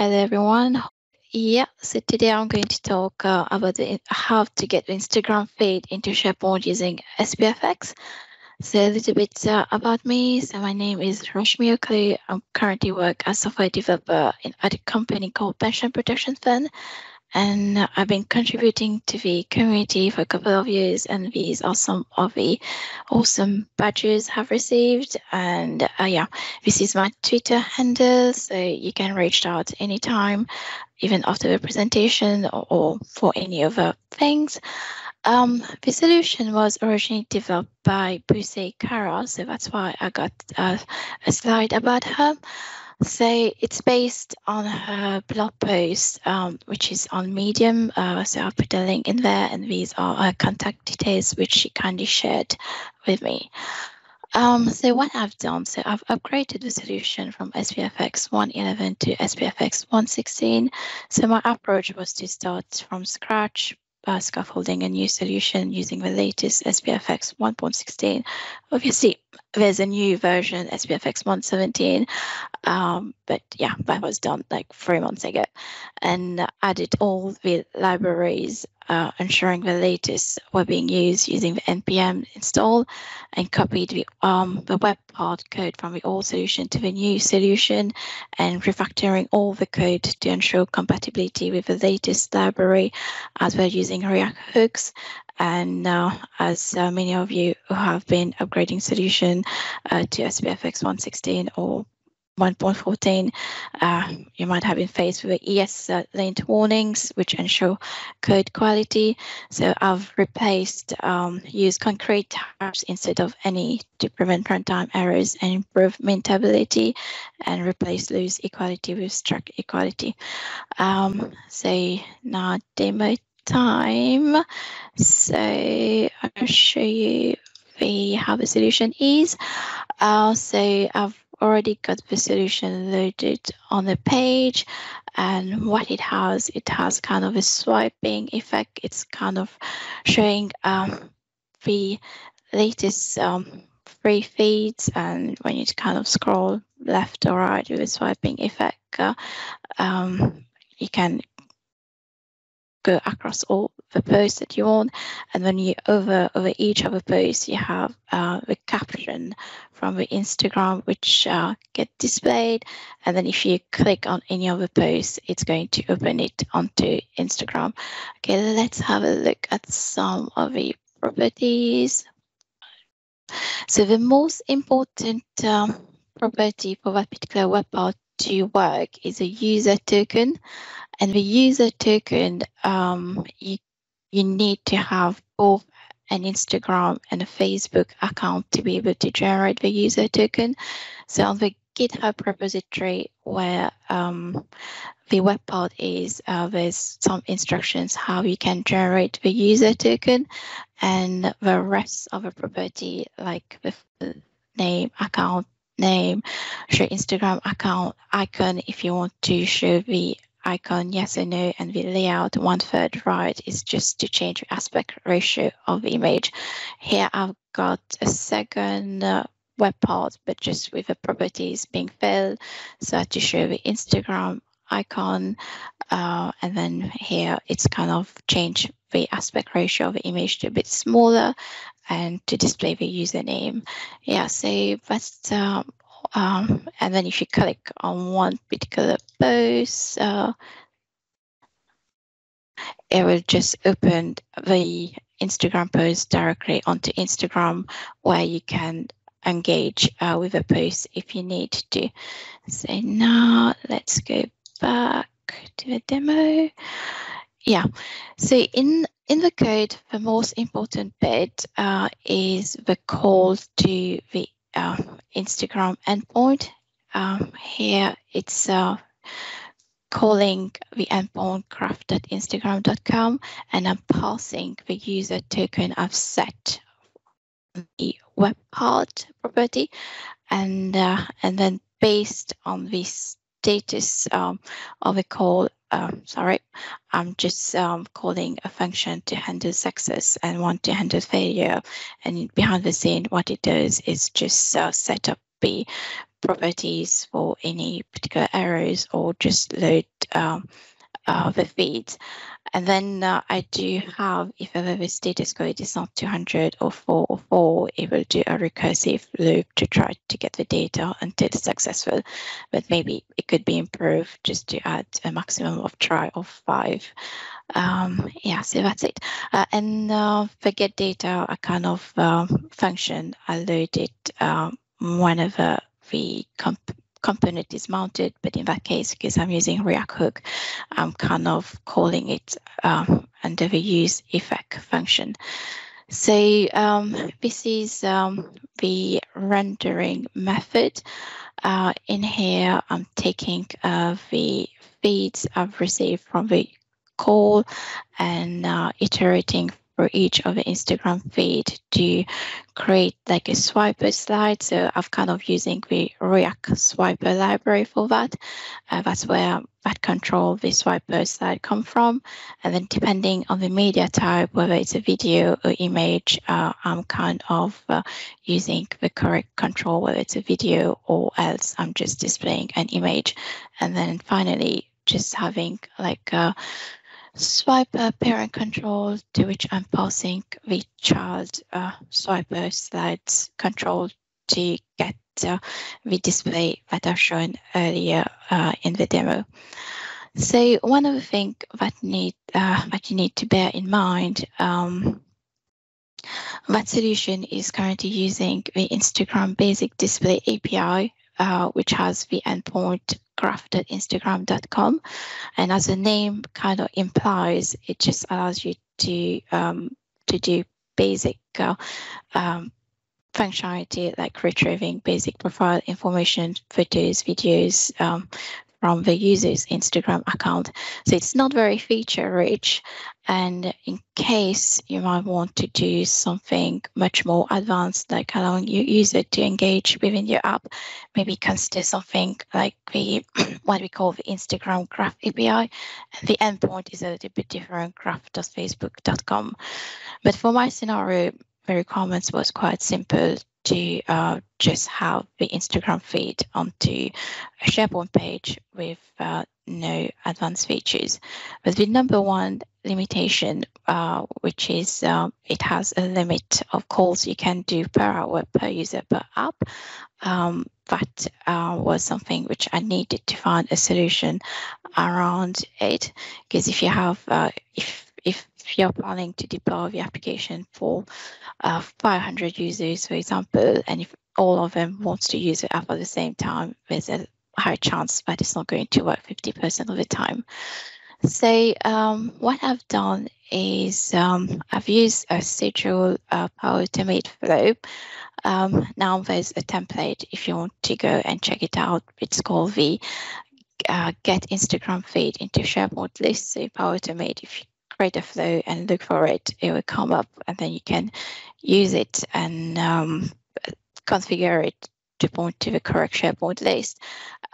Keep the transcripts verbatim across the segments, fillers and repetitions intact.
Hello everyone. Yeah, so today I'm going to talk uh, about the, how to get Instagram feed into SharePoint using S P F X. So a little bit uh, about me. So my name is Reshmee Auckloo. I'm currently work as software developer in, at a company called Pension Protection Fund, and uh, I've been contributing to the community for a couple of years. And these are some of the awesome badges I've received. And uh, yeah, this is my Twitter handle, so you can reach out anytime, even after the presentation or, or for any other things. Um, the solution was originally developed by Buse Kara, so that's why I got uh, a slide about her. So it's based on her blog post, um, which is on Medium. Uh, so I'll put a link in there, and these are her contact details, which she kindly shared with me. Um, so what I've done, so I've upgraded the solution from S P F X one eleven to S P F X one sixteen. So my approach was to start from scratch, Uh, scaffolding a new solution using the latest S P F X one point sixteen. Obviously, there's a new version, S P F X one seventeen, um, but yeah, that was done like three months ago, and added all the libraries, uh, ensuring the latest were being used using the N P M install, and copied the, um, the web part code from the old solution to the new solution, and refactoring all the code to ensure compatibility with the latest library, as well using React hooks. And uh, as uh, many of you who have been upgrading solution uh, to S P F X one sixteen or one point fourteen, uh, you might have been faced with the E S lint warnings, which ensure code quality. So I've replaced um, use concrete types instead of any to prevent runtime errors and improve mintability, and replace loose equality with struct equality. Um, so now demo time. So I'll show you the, how the solution is. Uh, so I've already got the solution loaded on the page, and what it has, it has kind of a swiping effect. It's kind of showing um, the latest um, free feeds, and when you kind of scroll left or right with a swiping effect, uh, um, you can go across all the posts that you want, and when you over over each of the posts, you have uh, the caption from the Instagram, which uh, get displayed, and then if you click on any of the posts, it's going to open it onto Instagram. Okay, let's have a look at some of the properties. So the most important um, property for that particular web part to work is a user token, and the user token um, you you need to have both an Instagram and a Facebook account to be able to generate the user token. So on the GitHub repository where um, the web part is, uh, there's some instructions how you can generate the user token, and the rest of the property like the name, account name, show Instagram account icon if you want to show the icon yes or no, and the layout one third right is just to change the aspect ratio of the image. Here I've got a second uh, web part, but just with the properties being filled, so to show the Instagram icon, uh, and then here it's kind of change the aspect ratio of the image to a bit smaller, and to display the username. Yeah, so that's um, um and then if you click on one particular post, uh, it will just open the Instagram post directly onto Instagram, where you can engage uh, with a post if you need to. So now let's go back to the demo. Yeah, so in in the code, the most important bit uh, is the call to the uh, Instagram endpoint. Um, here it's uh, calling the endpoint graph dot instagram dot com, and I'm passing the user token I've set on the web part property, and uh, and then based on this status um, of a call. Um, sorry, I'm just um, calling a function to handle success and one to handle failure. And behind the scene, what it does is just uh, set up the properties for any particular arrows, or just load um, uh, the feeds. And then uh, I do have, if ever the status code is not two hundred or four or four, it will do a recursive loop to try to get the data until it's successful. But maybe it could be improved just to add a maximum of try of five. Um, yeah, so that's it. Uh, and uh, for get data, a kind of um, function, I loaded um, whenever the comp component is mounted, but in that case, because I'm using React hook, I'm kind of calling it um, under the use effect function. So um, this is um, the rendering method. Uh, in here, I'm taking uh, the feeds I've received from the call and uh, iterating for each of the Instagram feed to create like a swiper slide. So I've kind of using the React swiper library for that. Uh, that's where that control the swiper slide come from. And then depending on the media type, whether it's a video or image, uh, I'm kind of uh, using the correct control, whether it's a video or else I'm just displaying an image. And then finally, just having like a swiper parent control to which I'm passing the child uh, swiper slides control to get uh, the display that I've shown earlier uh, in the demo. So one of the things that need uh, that you need to bear in mind, um, that solution is currently using the Instagram Basic Display A P I, uh, which has the endpoint graph dot instagram dot com, and as the name kind of implies, it just allows you to um, to do basic uh, um, functionality like retrieving basic profile information, photos, videos um, from the user's Instagram account. So it's not very feature rich, and in case you might want to do something much more advanced, like allowing your user to engage within your app, maybe consider something like the what we call the Instagram Graph A P I. And the endpoint is a little bit different, graph dot facebook dot com. But for my scenario, the requirements was quite simple to uh, just have the Instagram feed onto a SharePoint page with uh, no advanced features. But the number one limitation, uh, which is uh, it has a limit of calls you can do per hour, per user, per app. Um, that uh, was something which I needed to find a solution around it, because if you have, uh, if if you're planning to deploy the application for uh, five hundred users, for example, and if all of them wants to use the app at the same time, there's a high chance that it's not going to work fifty percent of the time. So um, what I've done is um, I've used a schedule uh, Power Automate flow. Um, now there's a template if you want to go and check it out. It's called the uh, Get Instagram Feed into SharePoint List. So Power Automate, if you create a flow and look for it, it will come up, and then you can use it and um, configure it to point to the correct SharePoint list.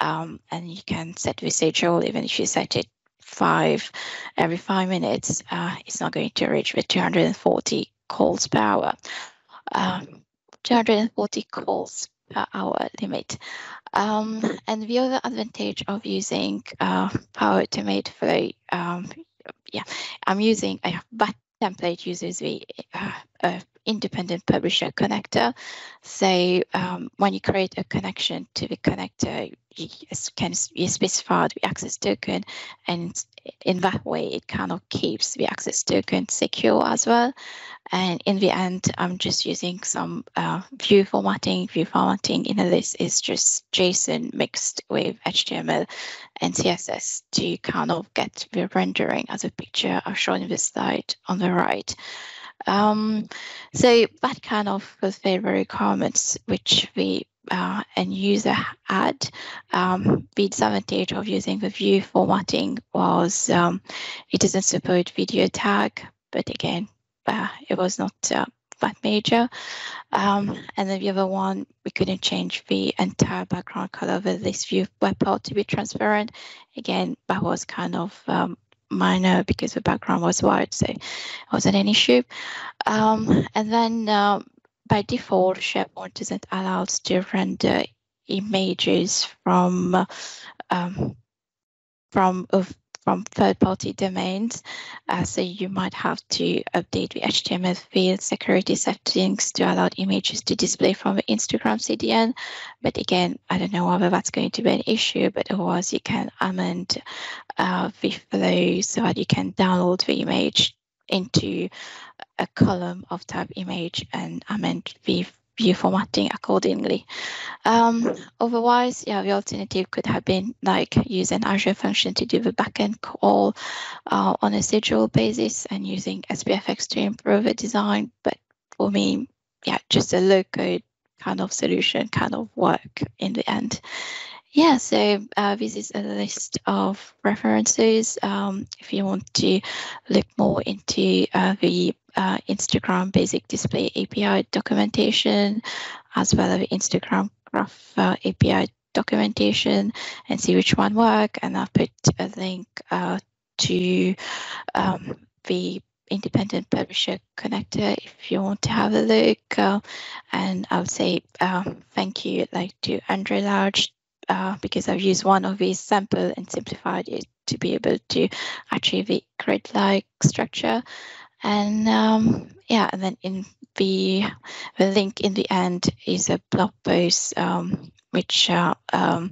Um, and you can set the schedule. Even if you set it five every five minutes, uh, it's not going to reach the two hundred forty calls per hour. Um, two hundred forty calls per hour limit. Um, and the other advantage of using uh, Power Automate flow, um, yeah, I'm using a bat template uses the uh, uh, independent publisher connector. So um, when you create a connection to the connector, you can you specify the access token, and in that way it kind of keeps the access token secure as well. And in the end, I'm just using some uh, view formatting. View formatting in this is just JSON mixed with H T M L and C S S to kind of get the rendering as a picture I've shown in the slide on the right. Um, so that kind of fulfill the requirements which we Uh, and user had. Um, the disadvantage of using the view formatting was um, it doesn't support video tag, but again, uh, it was not uh, that major. Um, and then the other one, we couldn't change the entire background color of this view web part to be transparent. Again, that was kind of um, minor because the background was white, so it wasn't an issue. Um, and then uh, by default, SharePoint isn't allowed to render images from um, from uh, from third-party domains. Uh, so you might have to update the H T M L field security settings to allow images to display from the Instagram C D N. But again, I don't know whether that's going to be an issue, but otherwise you can amend uh, the flow so that you can download the image into a column of tab image and amend the view formatting accordingly. Um, otherwise, yeah, the alternative could have been like use an Azure function to do the backend call uh, on a schedule basis and using S P F x to improve the design. But for me, yeah, just a low code kind of solution kind of work in the end. Yeah, so uh, this is a list of references. Um, if you want to look more into uh, the uh, Instagram Basic Display A P I documentation, as well as the Instagram Graph uh, A P I documentation, and see which one works. And I'll put a link uh, to um, the independent publisher connector if you want to have a look. Uh, and I'll say um, thank you, like to Andrew Large. Uh, because I've used one of these sample and simplified it to be able to achieve the grid-like structure. And um, yeah, and then in the, the link in the end is a blog post um, which uh, um,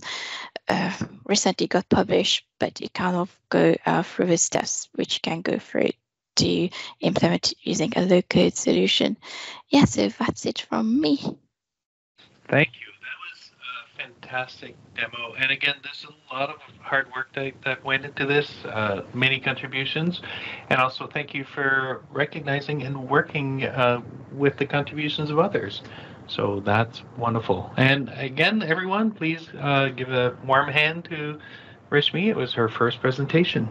uh, recently got published, but it kind of go uh, through the steps which you can go through to implement using a low-code solution. Yeah, so that's it from me. Thank you. Fantastic demo, and again, there's a lot of hard work that, that went into this, uh, many contributions, and also thank you for recognizing and working uh, with the contributions of others. So that's wonderful. And again, everyone, please uh, give a warm hand to Reshmee. It was her first presentation.